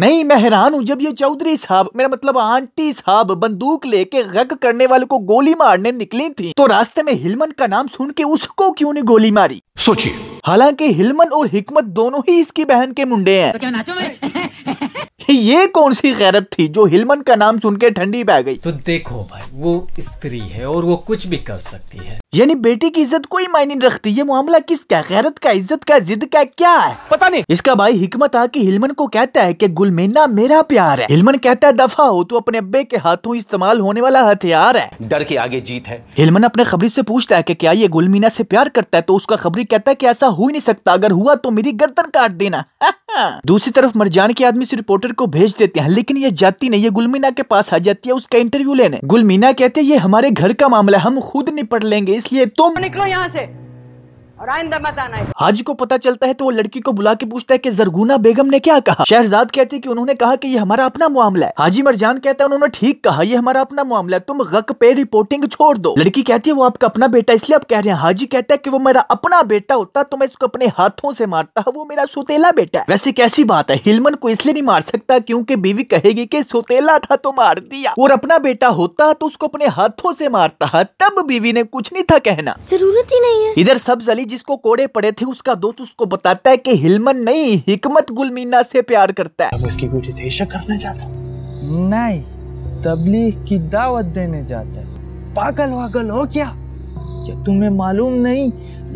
नहीं, मैं हैरान हूँ जब ये चौधरी साहब, मेरा मतलब आंटी साहब, बंदूक लेके गग करने वाले को गोली मारने निकली थी तो रास्ते में हिलमन का नाम सुन के उसको क्यों नहीं गोली मारी, सोचिए। हालांकि हिलमन और हिकमत दोनों ही इसकी बहन के मुंडे हैं। तो ये कौन सी गैरत थी जो हिलमन का नाम सुन के ठंडी बह गई। तो देखो भाई, वो स्त्री है और वो कुछ भी कर सकती है, यानी बेटी की इज्जत कोई मायने नहीं रखती। ये मामला किसका, गैरत का, इज्जत का, जिद का, क्या है पता नहीं। इसका भाई हिकमत आके हिलमन को कहता है कि गुलमीना मेरा प्यार है। हिलमन कहता है दफा हो, तो अपने अब्बे के हाथों इस्तेमाल होने वाला हथियार है, डर के आगे जीत है। हिलमन अपने खबरी से पूछता है कि क्या ये गुलमीना से प्यार करता है, तो उसका खबरी कहता है कि ऐसा हो ही नहीं सकता, अगर हुआ तो मेरी गर्दन काट देना। दूसरी तरफ मरजान के आदमी इस रिपोर्टर को भेज देते हैं, लेकिन ये जाती नहीं, ये गुलमीना के पास आ जाती है उसका इंटरव्यू लेने। गुलमीना कहते हैं ये हमारे घर का मामला है, हम खुद निपट लेंगे, इसलिए तुम निकलो यहाँ से और आइंदा मत आना। हाजी को पता चलता है तो वो लड़की को बुला के पूछता है कि जरगुना बेगम ने क्या कहा। शहजाद कहती है कि उन्होंने कहा कि ये हमारा अपना मामला है। हाजी मरजान कहता है उन्होंने ठीक कहा, ये हमारा अपना मामला है, तुम गक पे रिपोर्टिंग छोड़ दो। लड़की कहती है वो आपका अपना बेटा इसलिए आप कह रहे हैं। हाजी कहता है कि वो मेरा अपना बेटा होता तो मैं इसको अपने हाथों से मारता, वो मेरा सोतेला बेटा है। वैसे कैसी बात है, हिलमन को इसलिए नहीं मार सकता क्योंकि बीवी कहेगी कि सोतेला था तो मार दिया, और अपना बेटा होता तो उसको अपने हाथों से मारता, तब बीवी ने कुछ नहीं था कहना, जरूरत ही नहीं है। इधर सब्ज़ली जिसको कोड़े पड़े थे उसका दोस्त उसको बताता है कि हिलमन नहीं, हिकमत गुलमीना से प्यार करता है। अब उसकी बेटी से करना चाहता नहीं, तबलीग की दावत देने जाता है। पागल वागल हो क्या? क्या तुम्हें मालूम नहीं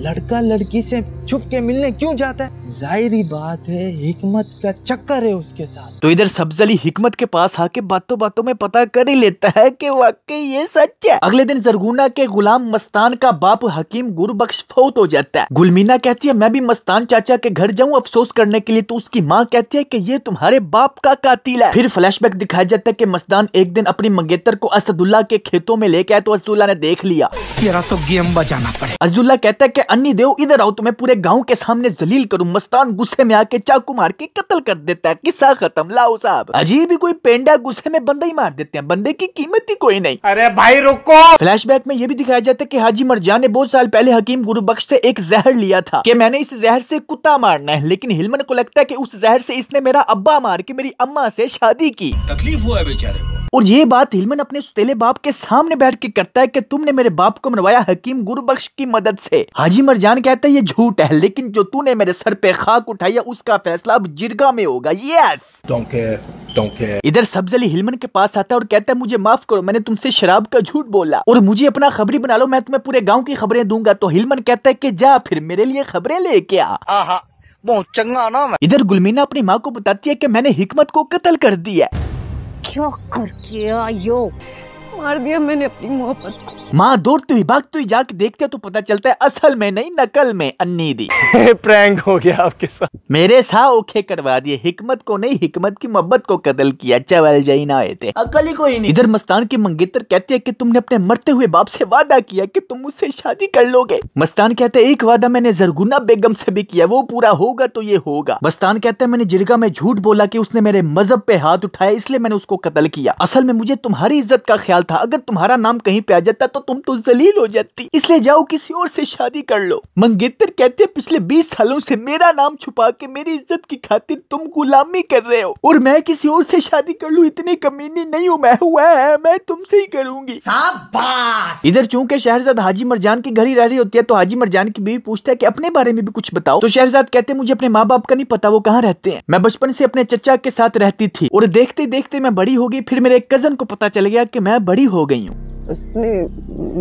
लड़का लड़की से छुप के मिलने क्यों जाता है? जाहिरी बात है हिकमत का चक्कर है उसके साथ। तो इधर सब्ज़ली हिकमत के पास आके बातों बातों में पता कर ही लेता है कि वाकई ये सच है। अगले दिन जरगुना के गुलाम मस्तान का बाप हकीम गुरबख्श फौत हो जाता है। गुलमीना कहती है मैं भी मस्तान चाचा के घर जाऊँ अफसोस करने के लिए, तो उसकी माँ कहती है कि ये तुम्हारे बाप का कातिल है। फिर फ्लैशबैक दिखाया जाता है कि मस्तान एक दिन अपनी मंगेतर को असदुल्ला के खेतों में लेके आया तो असदुल्ला ने देख लिया, तेरा तो गेम बजाना पड़े। असदुल्ला कहता है कि अन्नी देव इधर आओ, तुम्हें पूरे गांव के सामने जलील करूं। मस्तान गुस्से में आके चाकू मार के कत्ल कर देता है, किस्सा खत्म। लाओ साहब, अजीब ही कोई पेंडा गुस्से में बंदा ही मार देते हैं, बंदे की कीमत ही कोई नहीं। अरे भाई रुको, फ्लैशबैक में ये भी दिखाया जाता है कि हाजी मरजान ने बहुत साल पहले हकीम गुरबख्श से एक जहर लिया था कि मैंने इस जहर से कुत्ता मारना है, लेकिन हिलमन को लगता है कि उस जहर से इसने मेरा अब्बा मार के मेरी अम्मा से शादी की, तकलीफ हुआ बेचारे को। और ये बात हिलमन अपने सुतेले बाप के सामने बैठ के करता है कि तुमने मेरे बाप को मरवाया हकीम गुरबख्श की मदद से। हाजी मरजान कहता है ये झूठ है, लेकिन जो तूने मेरे सर पे खाक उठाया उसका फैसला अब जिरगा में होगा। यस इधर सब्ज़ली हिलमन के पास आता है और कहता है मुझे माफ करो, मैंने तुमसे शराब का झूठ बोला और मुझे अपना खबरी बना लो, मैं तुम्हें पूरे गाँव की खबरें दूंगा। तो हिलमन कहता है कि जा फिर मेरे लिए खबरें लेके आ, बहुत चंगा नाम। इधर गुलमीना अपनी माँ को बताती है कि मैंने हिकमत को कत्ल कर दिया। क्या करके आयो, मार दिया मैंने अपनी मोहब्बत को। माँ दौड़ती हुई भागती हुई जाके देखते तो पता चलता है असल में नहीं नकल में अन्नी दी। प्रैंक हो गया आपके साथ, मेरे साथ ओखे करवा दिए। हिकमत को नहीं, हिकमत की मोहब्बत को कत्ल किया, चवल जई ना आए थे, अकल ही कोई नहीं। इधर मस्तान की मंगेतर कहती है कि तुमने अपने मरते हुए बाप से वादा किया कि तुम मुझसे शादी कर लोगे। मस्तान कहते है एक वादा मैंने जरगुना बेगम से भी किया, वो पूरा होगा तो ये होगा। मस्तान कहते है मैंने जिरगा में झूठ बोला कि उसने मेरे मजहब पे हाथ उठाया इसलिए मैंने उसको कत्ल किया, असल में मुझे तुम्हारी इज्जत का ख्याल था, अगर तुम्हारा नाम कहीं पे आ जाता तो तुम तो जलील हो जाती, इसलिए जाओ किसी और से शादी कर लो। मंगेतर कहते हैं पिछले 20 सालों से मेरा नाम छुपा के मेरी इज्जत की खातिर तुम गुलामी कर रहे हो और मैं किसी और से शादी कर लूं, इतनी कमीनी नहीं हूं मैं, हुआ है मैं तुमसे ही करूंगी। शाबाश। इधर चूंकि शहजाद हाजी मरजान के घर ही रह रही होती है तो हाजी मरजान की बीवी पूछता है कि अपने बारे में भी कुछ बताओ, तो शहजाद कहते हैं मुझे अपने माँ बाप का नहीं पता, वो कहाँ रहते हैं, मैं बचपन से अपने चचा के साथ रहती थी और देखते देखते मैं बड़ी हो गई, फिर मेरे एक कजन को पता चल गया कि मैं बड़ी हो गई हूँ, उसने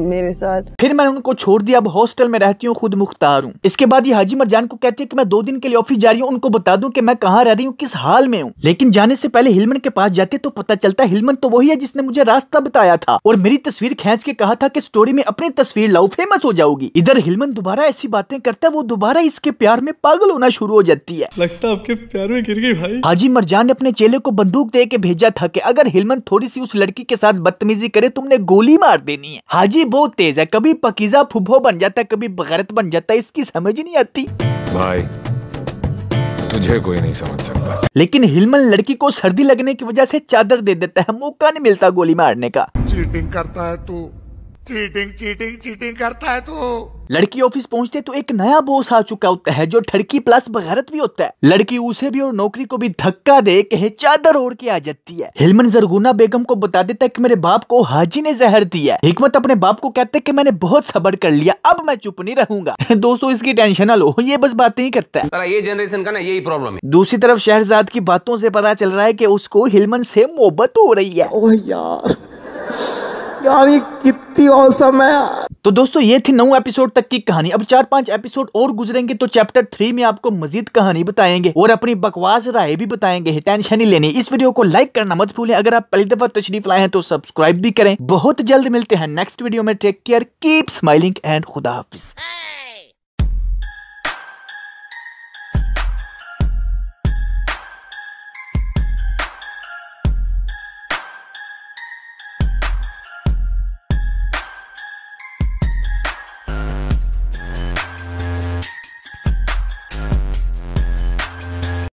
मेरे साथ, फिर मैंने उनको छोड़ दिया, अब हॉस्टल में रहती हूँ, खुद मुख्तार हूँ। इसके बाद ये हाजी मरजान को कहती है कि मैं 2 दिन के लिए ऑफिस जा रही हूँ, उनको बता दूं कि मैं कहाँ रह रही हूँ, किस हाल में हूँ। लेकिन जाने से पहले हिलमन के पास जाते तो पता चलता है हिलमन तो वही है जिसने मुझे रास्ता बताया था और मेरी तस्वीर खींच के कहा था कि स्टोरी में अपनी तस्वीर लाओ, फेमस हो जाओगी। इधर हिलमन दोबारा ऐसी बातें करता है, वो दोबारा इसके प्यार में पागल होना शुरू हो जाती है, लगता है आपके प्यार में गिर गई भाई। हाजी मरजान ने अपने चेले को बंदूक दे के भेजा था कि अगर हिलमन थोड़ी सी उस लड़की के साथ बदतमीजी करे तुमने गोली मार देनी है। हाजी बहुत तेज है, कभी पकीजा फुफो बन जाता है, कभी बगैरत बन जाता है, इसकी समझ नहीं आती। भाई तुझे कोई नहीं समझ सकता। लेकिन हिलमन लड़की को सर्दी लगने की वजह से चादर दे देता है, मौका नहीं मिलता गोली मारने का। चीटिंग करता है तू, चीटिंग करता है तू। लड़की ऑफिस पहुंचते तो एक नया बॉस आ चुका होता है जो ठड़की प्लस बगैरत भी होता है। लड़की उसे भी और नौकरी को भी धक्का दे कहे चादर ओढ़ के आ जाती है। हिलमन ज़रगुना बेगम को बता देता है कि मेरे बाप को हाजी ने जहर दिया है। हिकमत अपने बाप को कहते कि मैंने बहुत सबर कर लिया, अब मैं चुप नहीं रहूंगा। दोस्तों इसकी टेंशन ना लो, ये बस बातें ही करता है। ये जनरेशन का ना यही प्रॉब्लम है। दूसरी तरफ शहजाद की बातों से पता चल रहा है कि उसको हिलमन से मोहब्बत हो रही है। ओह यार कितनी औसम है। तो दोस्तों ये थी 9 एपिसोड तक की कहानी। अब 4-5 एपिसोड और गुजरेंगे तो चैप्टर 3 में आपको मजीद कहानी बताएंगे और अपनी बकवास राय भी बताएंगे। टेंशन ही लेनी। इस वीडियो को लाइक करना मत भूलें। अगर आप पहली दफा तशरीफ लाए हैं तो सब्सक्राइब भी करें। बहुत जल्द मिलते हैं नेक्स्ट वीडियो में। Take care, keep smiling and खुदा हाफिज।